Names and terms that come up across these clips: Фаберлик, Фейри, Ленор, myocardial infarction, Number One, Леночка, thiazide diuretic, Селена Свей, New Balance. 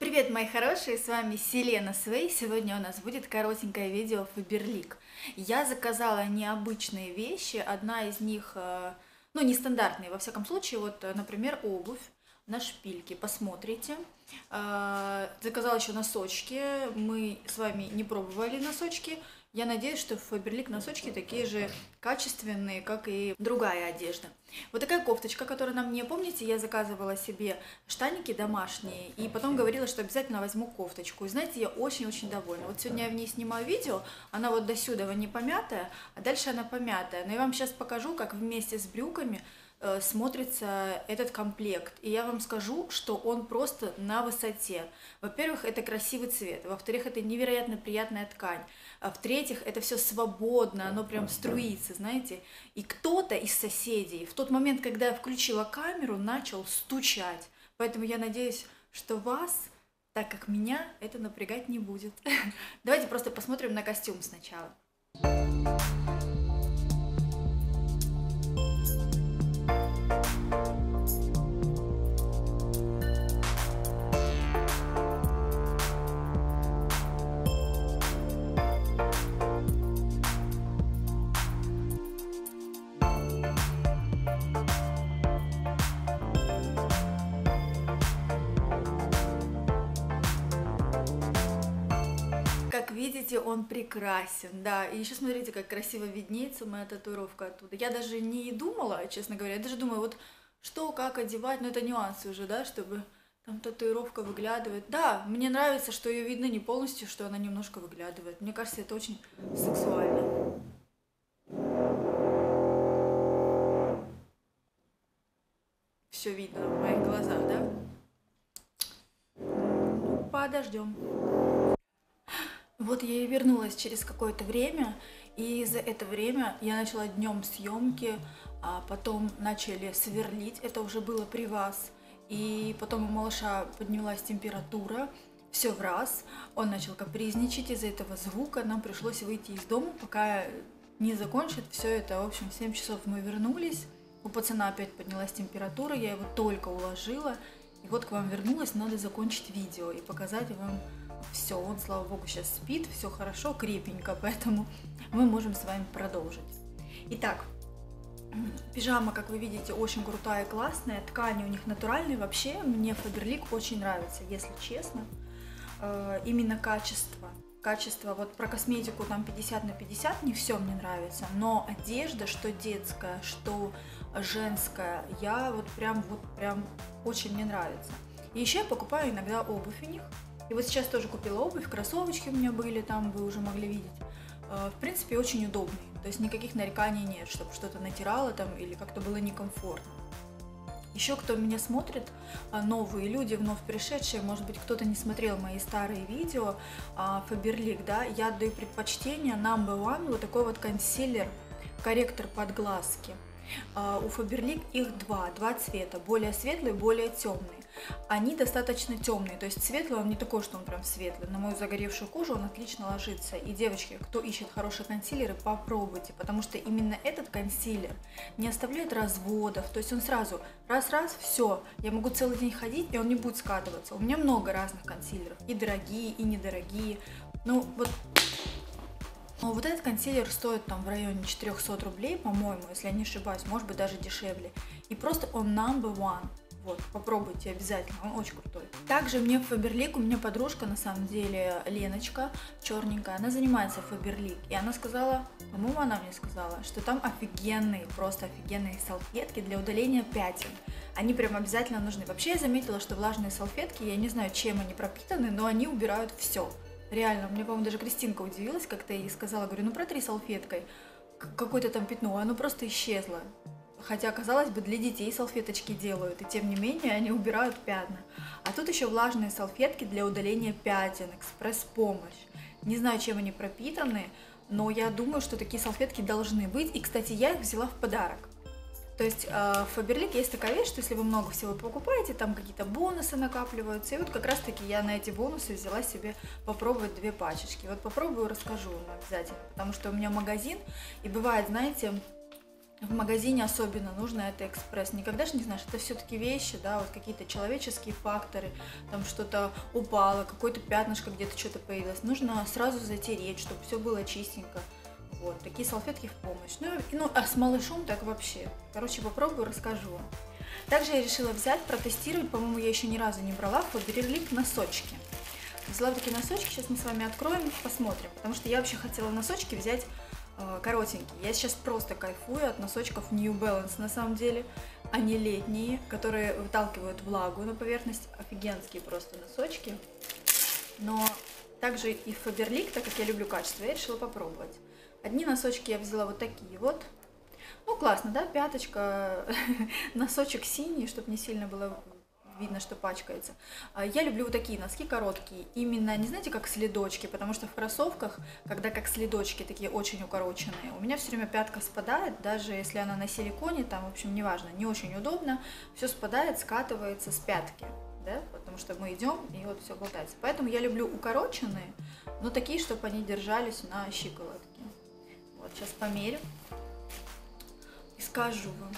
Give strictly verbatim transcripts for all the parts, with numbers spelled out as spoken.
Привет, мои хорошие, с вами Селена Свей. Сегодня у нас будет коротенькое видео Фаберлик. Я заказала необычные вещи, одна из них, ну, нестандартные, во всяком случае, вот, например, обувь на шпильке, посмотрите. Заказала еще носочки, мы с вами не пробовали носочки. Я надеюсь, что в Фаберлик носочки такие же качественные, как и другая одежда. Вот такая кофточка, которую нам не помните, я заказывала себе штаники домашние, и потом говорила, что обязательно возьму кофточку. И знаете, я очень-очень довольна. Вот сегодня я в ней снимаю видео, она вот до сюда не помятая, а дальше она помятая. Но я вам сейчас покажу, как вместе с брюками смотрится этот комплект. И я вам скажу, что он просто на высоте. Во-первых, это красивый цвет. Во-вторых, это невероятно приятная ткань. А в-третьих, это все свободно, оно прям струится, знаете. И кто-то из соседей в тот момент, когда я включила камеру, начал стучать. Поэтому я надеюсь, что вас, так как меня, это напрягать не будет. Давайте просто посмотрим на костюм сначала. Как видите, он прекрасен, да, и еще смотрите, как красиво виднеется моя татуировка оттуда. Я даже не думала, честно говоря, я даже думаю, вот что, как одевать, но это нюансы уже, да, чтобы там татуировка выглядывает. Да, мне нравится, что ее видно не полностью, что она немножко выглядывает, мне кажется, это очень сексуально. Все видно в моих глазах, да? Ну, подождем. Вот я и вернулась через какое-то время, и за это время я начала днем съемки, а потом начали сверлить, это уже было при вас, и потом у малыша поднялась температура, все в раз, он начал капризничать, из-за этого звука нам пришлось выйти из дома, пока не закончат все это. В общем, в семь часов мы вернулись, у пацана опять поднялась температура, я его только уложила, и вот к вам вернулась, надо закончить видео и показать вам. Все, он, слава богу, сейчас спит, все хорошо, крепенько, поэтому мы можем с вами продолжить. Итак, пижама, как вы видите, очень крутая, классная, ткани у них натуральные, вообще мне Фаберлик очень нравится, если честно, именно качество. Качество, вот про косметику там пятьдесят на пятьдесят, не все мне нравится, но одежда, что детская, что женская, я вот прям, вот прям очень мне нравится. И еще я покупаю иногда обувь у них. И вот сейчас тоже купила обувь, кроссовочки у меня были, там вы уже могли видеть. В принципе, очень удобные, то есть никаких нареканий нет, чтобы что-то натирало там или как-то было некомфортно. Еще кто меня смотрит, новые люди, вновь пришедшие, может быть, кто-то не смотрел мои старые видео, Фаберлик, да, я отдаю предпочтение Number One, вот такой вот консилер, корректор под глазки. У Фаберлик их два, два цвета, более светлый, более темный. Они достаточно темные, то есть светлый он не такой, что он прям светлый. На мою загоревшую кожу он отлично ложится. И, девочки, кто ищет хорошие консилеры, попробуйте, потому что именно этот консилер не оставляет разводов. То есть он сразу раз-раз, все, я могу целый день ходить, и он не будет скатываться. У меня много разных консилеров, и дорогие, и недорогие. Ну, вот... Но вот этот консилер стоит там в районе четырёхсот рублей, по-моему, если я не ошибаюсь, может быть, даже дешевле. И просто он number one. Вот, попробуйте обязательно, он очень крутой. Также мне в Фаберлик, у меня подружка, на самом деле, Леночка, черненькая, она занимается в Фаберлик. И она сказала, по-моему, она мне сказала, что там офигенные, просто офигенные салфетки для удаления пятен. Они прям обязательно нужны. Вообще, я заметила, что влажные салфетки, я не знаю, чем они пропитаны, но они убирают все. Реально, мне, по-моему, даже Кристинка удивилась, как-то ей сказала, говорю, ну протри салфеткой какое-то там пятно, оно просто исчезло. Хотя, казалось бы, для детей салфеточки делают, и тем не менее они убирают пятна. А тут еще влажные салфетки для удаления пятен, экспресс-помощь. Не знаю, чем они пропитаны, но я думаю, что такие салфетки должны быть. И, кстати, я их взяла в подарок. То есть в Фаберлик есть такая вещь, что если вы много всего покупаете, там какие-то бонусы накапливаются. И вот как раз-таки я на эти бонусы взяла себе попробовать две пачечки. Вот попробую, расскажу вам обязательно, потому что у меня магазин, и бывает, знаете, в магазине особенно нужно это экспресс. Никогда же не знаешь, это все-таки вещи, да, вот какие-то человеческие факторы, там что-то упало, какое-то пятнышко где-то что-то появилось. Нужно сразу затереть, чтобы все было чистенько. Вот, такие салфетки в помощь. Ну, ну а с малышом так вообще. Короче, попробую, расскажу. Также я решила взять, протестировать, по-моему, я еще ни разу не брала, Фаберлик носочки. Взяла такие носочки, сейчас мы с вами откроем, посмотрим. Потому что я вообще хотела носочки взять э, коротенькие. Я сейчас просто кайфую от носочков New Balance, на самом деле. Они летние, которые выталкивают влагу на поверхность. Офигенские просто носочки. Но также и Фаберлик, так как я люблю качество, я решила попробовать. Одни носочки я взяла вот такие вот. Ну, классно, да, пяточка, носочек синий, чтобы не сильно было видно, что пачкается. Я люблю вот такие носки короткие, именно, не знаете, как следочки, потому что в кроссовках, когда как следочки такие очень укороченные, у меня все время пятка спадает, даже если она на силиконе, там, в общем, неважно, не очень удобно, все спадает, скатывается с пятки. Да? Потому что мы идем, и вот все болтается. Поэтому я люблю укороченные, но такие, чтобы они держались на щиколотке. Вот, сейчас померю и скажу вам.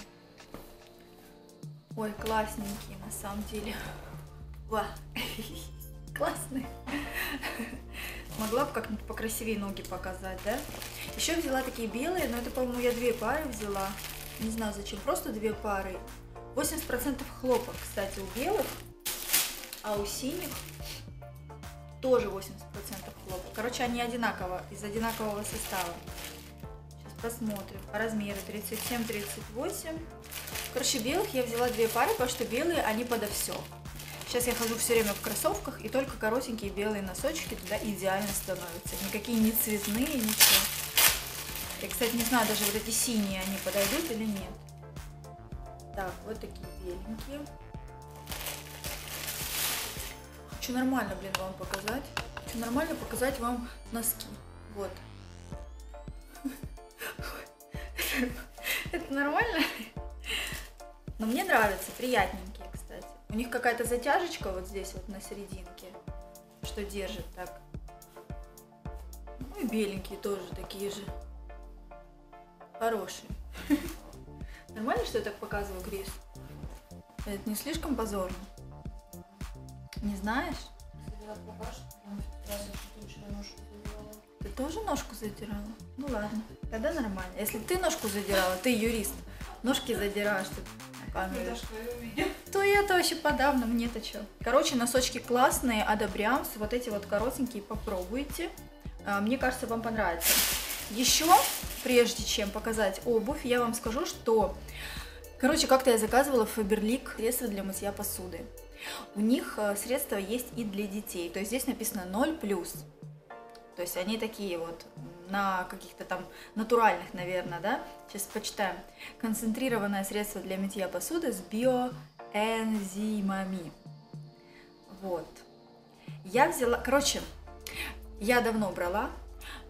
Ой, классненькие, на самом деле. Ва! Классные. Могла бы как-нибудь покрасивее ноги показать, да? Еще взяла такие белые, но это, по-моему, я две пары взяла. Не знаю зачем, просто две пары. восемьдесят процентов хлопок, кстати, у белых, а у синих тоже восемьдесят процентов хлопок. Короче, они одинаково, из одинакового состава. Сейчас посмотрим. По размеру тридцать семь тридцать восемь. Короче, белых я взяла две пары, потому что белые, они подо все. Сейчас я хожу все время в кроссовках, и только коротенькие белые носочки туда идеально становятся. Никакие не цветные, ничего. Я, кстати, не знаю, даже вот эти синие, они подойдут или нет. Так, вот такие беленькие. Хочу нормально, блин, вам показать. Хочу нормально показать вам носки. Вот. Это нормально? Но мне нравятся, приятненькие, кстати. У них какая-то затяжечка вот здесь вот на серединке, что держит так. Ну и беленькие тоже такие же. Хорошие. Нормально, что я так показываю, Крис? Это не слишком позорно? Не знаешь? Ты тоже ножку задирала? Ну ладно, тогда нормально. Если ты ножку задирала, ты юрист. Ножки задираешь ты на камеру. То я-то вообще подавно, мне-то что. Короче, носочки классные, одобрям. Вот эти вот коротенькие попробуйте. Мне кажется, вам понравится. Еще, прежде чем показать обувь, я вам скажу, что... Короче, как-то я заказывала в Фаберлик средства для мытья посуды. У них средства есть и для детей. То есть здесь написано ноль плюс. То есть они такие вот на каких-то там натуральных, наверное, да? Сейчас почитаем. Концентрированное средство для мытья посуды с биоэнзимами. Вот. Я взяла... Короче, я давно брала.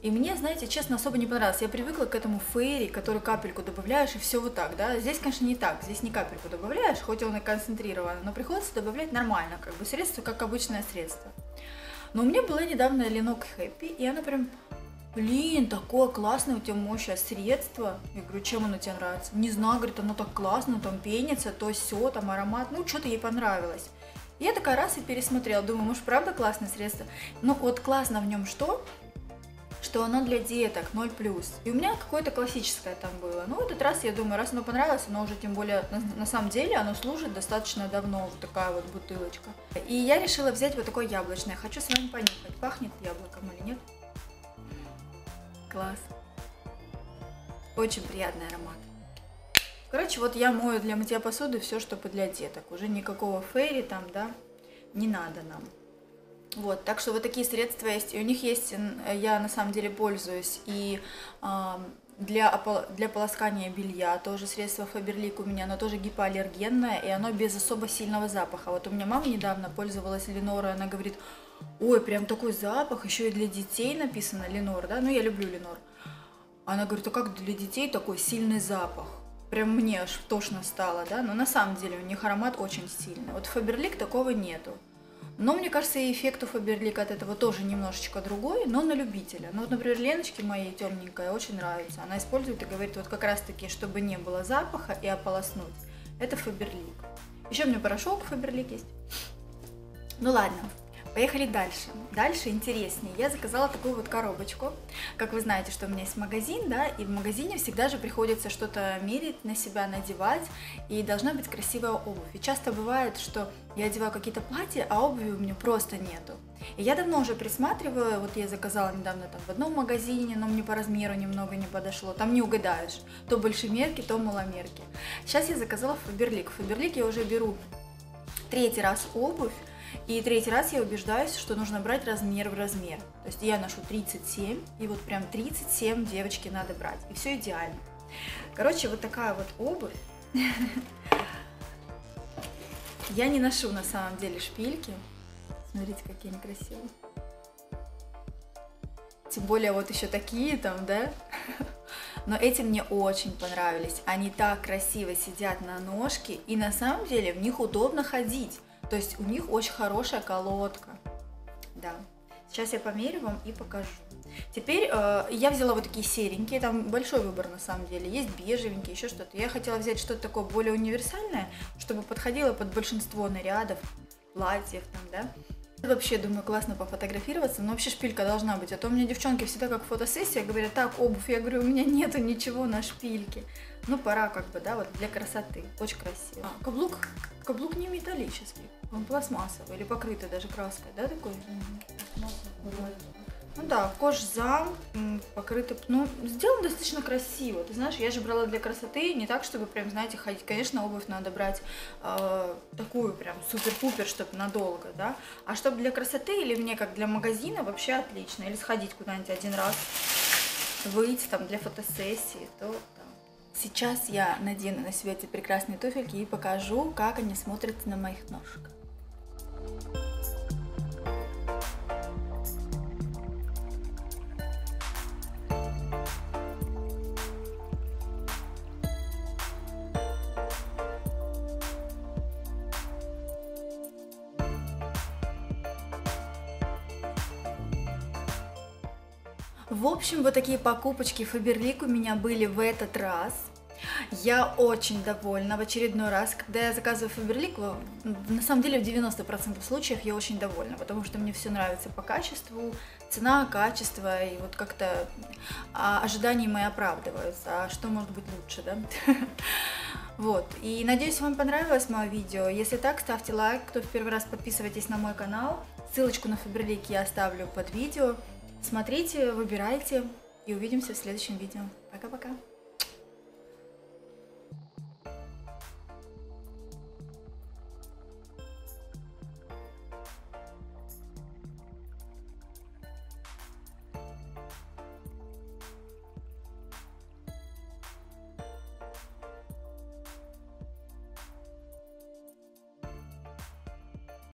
И мне, знаете, честно, особо не понравилось. Я привыкла к этому фейри, который капельку добавляешь, и все вот так, да. Здесь, конечно, не так. Здесь не капельку добавляешь, хоть он и концентрирован, но приходится добавлять нормально, как бы средство, как обычное средство. Но у меня была недавно Ленок Хэппи, и она прям, блин, такое классное у тебя мощное средство. Я говорю, чем оно тебе нравится? Не знаю, говорит, оно так классно, там пенится, то все, там аромат, ну что-то ей понравилось. И я такая раз и пересмотрела, думаю, может, правда классное средство? Ну вот классно в нем что? Что оно для деток ноль плюс. И у меня какое-то классическое там было. Ну, в этот раз, я думаю, раз оно понравилось, оно уже, тем более, на, на самом деле, оно служит достаточно давно, вот такая вот бутылочка. И я решила взять вот такое яблочное. Хочу с вами понюхать, пахнет яблоком или нет. Класс. Очень приятный аромат. Короче, вот я мою для мытья посуды все, что для деток. Уже никакого фейри там, да, не надо нам. Вот, так что вот такие средства есть, и у них есть, я на самом деле пользуюсь, и э, для, для полоскания белья тоже средство Фаберлик у меня, оно тоже гипоаллергенное, и оно без особо сильного запаха. Вот у меня мама недавно пользовалась Ленорой, она говорит, ой, прям такой запах, еще и для детей написано Ленор, да, ну я люблю Ленор. Она говорит, а как для детей такой сильный запах? Прям мне аж тошно стало, да, но на самом деле у них аромат очень сильный. Вот Фаберлик такого нету. Но мне кажется, и эффект у Фаберлик от этого тоже немножечко другой, но на любителя. Ну вот, например, Леночке моей темненькая очень нравится. Она использует и говорит, вот как раз таки, чтобы не было запаха и ополоснуть. Это Фаберлик. Еще у меня порошок Фаберлик есть. Ну ладно, поехали дальше. Дальше интереснее. Я заказала такую вот коробочку. Как вы знаете, что у меня есть магазин, да, и в магазине всегда же приходится что-то мерить, на себя надевать, и должна быть красивая обувь. И часто бывает, что я одеваю какие-то платья, а обуви у меня просто нету. И я давно уже присматриваю, вот я заказала недавно там в одном магазине, но мне по размеру немного не подошло, там не угадаешь, то большемерки, то маломерки. Сейчас я заказала Фаберлик. Фаберлик я уже беру третий раз обувь, и третий раз я убеждаюсь, что нужно брать размер в размер. То есть я ношу тридцать семь, и вот прям тридцать семь, девочки, надо брать, и все идеально. Короче, вот такая вот обувь. Я не ношу на самом деле шпильки. Смотрите, какие они красивые. Тем более вот еще такие там, да? Но эти мне очень понравились. Они так красиво сидят на ножке, и на самом деле в них удобно ходить. То есть у них очень хорошая колодка. Да. Сейчас я померю вам и покажу. Теперь э, я взяла вот такие серенькие, там большой выбор на самом деле, есть бежевенькие, еще что-то. Я хотела взять что-то такое более универсальное, чтобы подходило под большинство нарядов, платьев там, да. Вообще, думаю, классно пофотографироваться, но вообще шпилька должна быть. А то у меня девчонки всегда как фотосессия, говорят, так, обувь, я говорю, у меня нету ничего на шпильке. Ну, пора как бы, да, вот для красоты, очень красиво. А, каблук, каблук не металлический, он пластмассовый или покрытый даже краской, да, такой? Ну да, кожзам покрытый, ну, сделан достаточно красиво. Ты знаешь, я же брала для красоты, не так, чтобы прям, знаете, ходить. Конечно, обувь надо брать э, такую прям супер-пупер, чтобы надолго, да. А чтобы для красоты или мне как для магазина вообще отлично. Или сходить куда-нибудь один раз, выйти там для фотосессии, то да. Сейчас я надену на себя эти прекрасные туфельки и покажу, как они смотрятся на моих ножках. В общем, вот такие покупочки Фаберлик у меня были в этот раз. Я очень довольна в очередной раз, когда я заказываю Фаберлик, на самом деле в девяноста процентах случаев я очень довольна, потому что мне все нравится по качеству, цена, качество, и вот как-то ожидания мои оправдываются, а что может быть лучше, да? Вот, и надеюсь, вам понравилось мое видео, если так, ставьте лайк, кто в первый раз, подписывайтесь на мой канал, ссылочку на Фаберлик я оставлю под видео. Смотрите, выбирайте, и увидимся в следующем видео. Пока-пока!